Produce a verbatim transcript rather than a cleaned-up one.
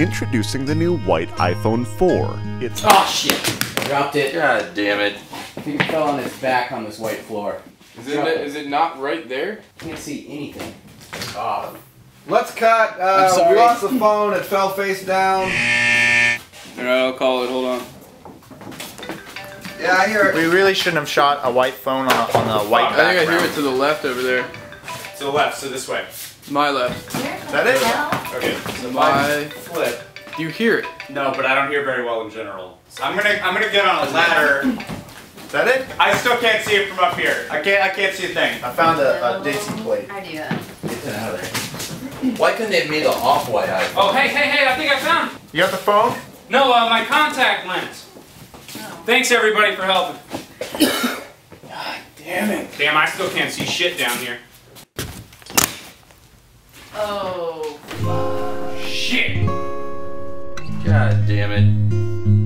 Introducing the new white iPhone four. It's oh shit! I dropped it. God damn it! He fell on his back on this white floor. Is it, it? Is it not right there? Can't see anything. Oh. Let's cut. Uh, we lost the phone. It fell face down. All right, I'll call it. Hold on. Yeah, I hear it. We really shouldn't have shot a white phone on a, on a white background. I think I hear it to the left over there. To the left. So this way. My left. Is that it? Okay. So my flip. Do you hear it? No, but I don't hear very well in general. So I'm gonna I'm gonna get on a ladder. Is that it? I still can't see it from up here. I can't I can't see a thing. I found a, a daisy plate. Idea. Get that out of there. Why couldn't they have made an off-white iPhone? Oh hey hey hey! I think I found it. You got the phone? No, uh, my contact lens. Oh. Thanks everybody for helping. God damn it! Damn, I still can't see shit down here. Oh, shit! God damn it.